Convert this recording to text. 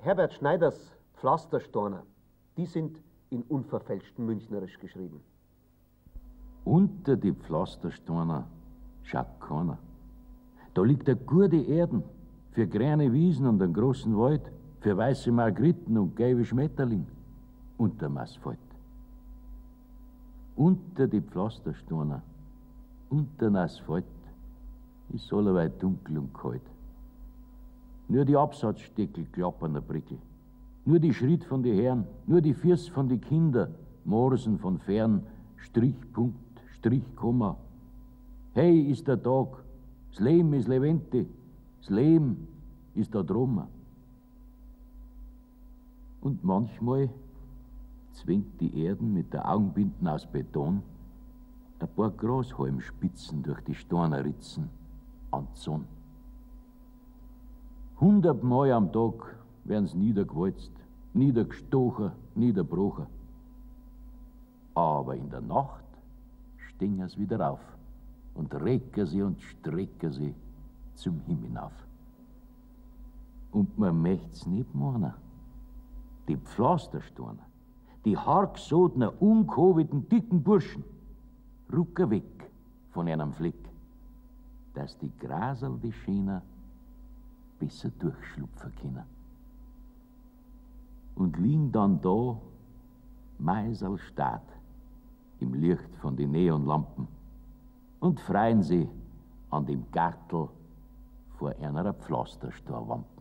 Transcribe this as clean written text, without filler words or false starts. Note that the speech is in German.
Herbert Schneiders Pflasterstoana, die sind in unverfälschtem Münchnerisch geschrieben. Unter die Pflasterstoana schaut keiner. Da liegt eine gute Erden für kleine Wiesen und einen großen Wald, für weiße Margriten und gelbe Schmetterling unterm Asphalt. Unter die Pflasterstoana, unterm Asphalt, ist alleweit dunkel und kalt. Nur die Absatzsteckel klappern ein Brickel. Nur die Schritt von den Herren, nur die Füße von den Kindern, Morsen von fern, Strichpunkt, Strichkomma. Hey ist der Tag, das Leben ist Levente, das Leben ist der Droma. Und manchmal zwingt die Erden mit der Augenbinden aus Beton ein paar Grashalmspitzen durch die Steinerritzen an die Sonne. 100 Mal am Tag werden sie niedergewalzt, niedergestochen, niedergebrochen. Aber in der Nacht stehen sie wieder auf und recken sie und strecken sie zum Himmel auf. Und man möcht's nicht meinen. Die Pflastersteiner, die hartgesodenen, unkobelten, dicken Burschen rucken weg von einem Fleck, dass die Graserl, die Schöner, besser durchschlupfen können. Und liegen dann da meiselstaat im Licht von den Neonlampen und freuen sie an dem Gartel vor einer Pflasterstoanwand.